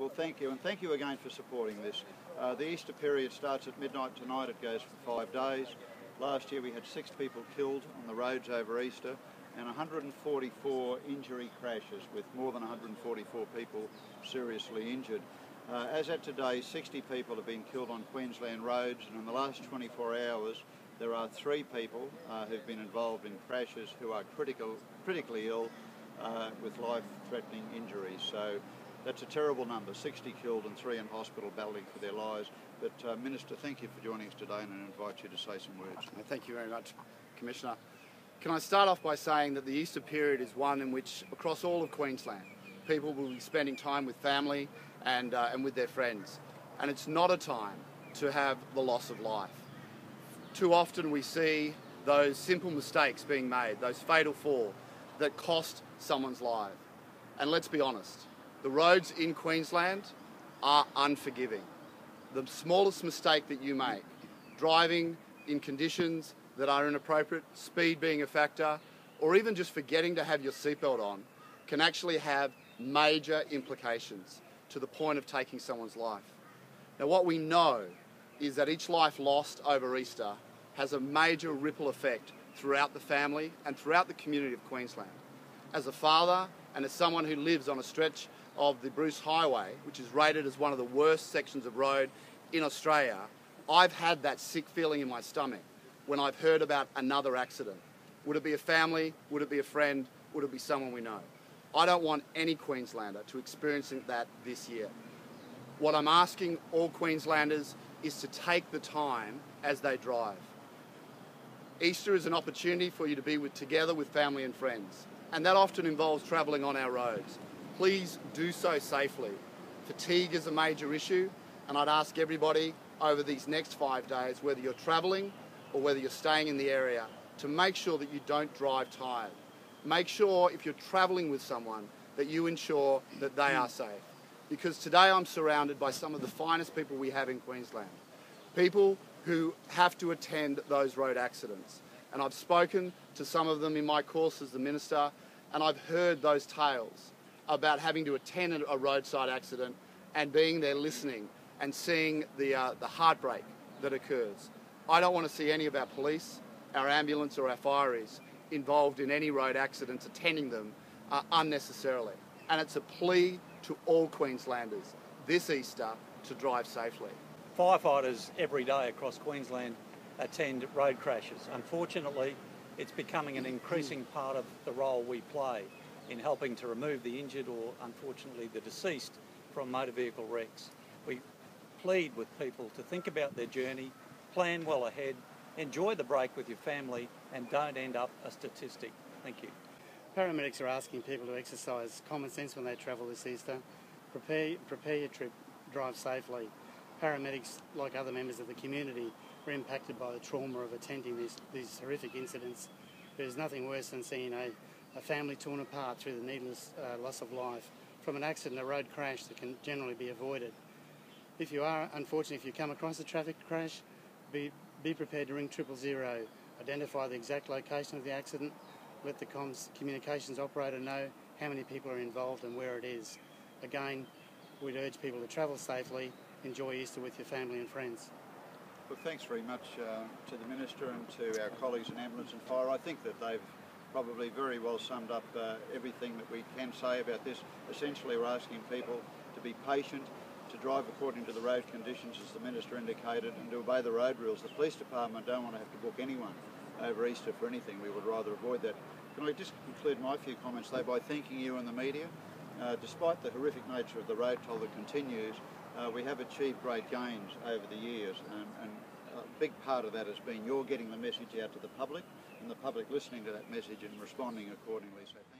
Well, thank you, and thank you again for supporting this. The Easter period starts at midnight tonight. It goes for 5 days. Last year we had 6 people killed on the roads over Easter and 144 injury crashes with more than 144 people seriously injured. As at today, 60 people have been killed on Queensland roads, and in the last 24 hours there are 3 people who've been involved in crashes who are critically ill with life-threatening injuries. So that's a terrible number, 60 killed and 3 in hospital battling for their lives. But Minister, thank you for joining us today, and I invite you to say some words. Thank you very much, Commissioner. Can I start off by saying that the Easter period is one in which, across all of Queensland, people will be spending time with family and with their friends. And it's not a time to have the loss of life. Too often we see those simple mistakes being made, those fatal four that cost someone's life. And let's be honest, the roads in Queensland are unforgiving. The smallest mistake that you make, driving in conditions that are inappropriate, speed being a factor, or even just forgetting to have your seatbelt on, can actually have major implications to the point of taking someone's life. Now, what we know is that each life lost over Easter has a major ripple effect throughout the family and throughout the community of Queensland. As a father and as someone who lives on a stretch of the Bruce Highway, which is rated as one of the worst sections of road in Australia, I've had that sick feeling in my stomach when I've heard about another accident. Would it be a family? Would it be a friend? Would it be someone we know? I don't want any Queenslander to experience that this year. What I'm asking all Queenslanders is to take the time as they drive. Easter is an opportunity for you to be together with family and friends, and that often involves travelling on our roads. Please do so safely. Fatigue is a major issue, and I'd ask everybody over these next 5 days, whether you're travelling or whether you're staying in the area, to make sure that you don't drive tired. Make sure if you're travelling with someone that you ensure that they are safe. Because today I'm surrounded by some of the finest people we have in Queensland. People who have to attend those road accidents. And I've spoken to some of them in my course as the Minister, and I've heard those tales about having to attend a roadside accident and being there listening and seeing the heartbreak that occurs. I don't want to see any of our police, our ambulance or our fireys involved in any road accidents, attending them unnecessarily. And it's a plea to all Queenslanders this Easter to drive safely. Firefighters every day across Queensland attend road crashes. Unfortunately, it's becoming an increasing part of the role we play in helping to remove the injured or, unfortunately, the deceased from motor vehicle wrecks. We plead with people to think about their journey, plan well ahead, enjoy the break with your family, and don't end up a statistic. Thank you. Paramedics are asking people to exercise common sense when they travel this Easter. Prepare your trip, drive safely. Paramedics, like other members of the community, are impacted by the trauma of attending these horrific incidents. There's nothing worse than seeing a family torn apart through the needless loss of life from an accident, a road crash that can generally be avoided. If you are, unfortunately, if you come across a traffic crash, be prepared to ring 000. Identify the exact location of the accident. Let the communications operator know how many people are involved and where it is. Again, we'd urge people to travel safely, enjoy Easter with your family and friends. Well, thanks very much to the Minister and to our colleagues in Ambulance and Fire. I think that they've probably very well summed up everything that we can say about this. Essentially, we're asking people to be patient, to drive according to the road conditions as the Minister indicated, and to obey the road rules. The Police Department don't want to have to book anyone over Easter for anything. We would rather avoid that. Can I just conclude my few comments though by thanking you and the media? Despite the horrific nature of the road toll that continues, we have achieved great gains over the years, and a big part of that has been your getting the message out to the public and the public listening to that message and responding accordingly. So thank you.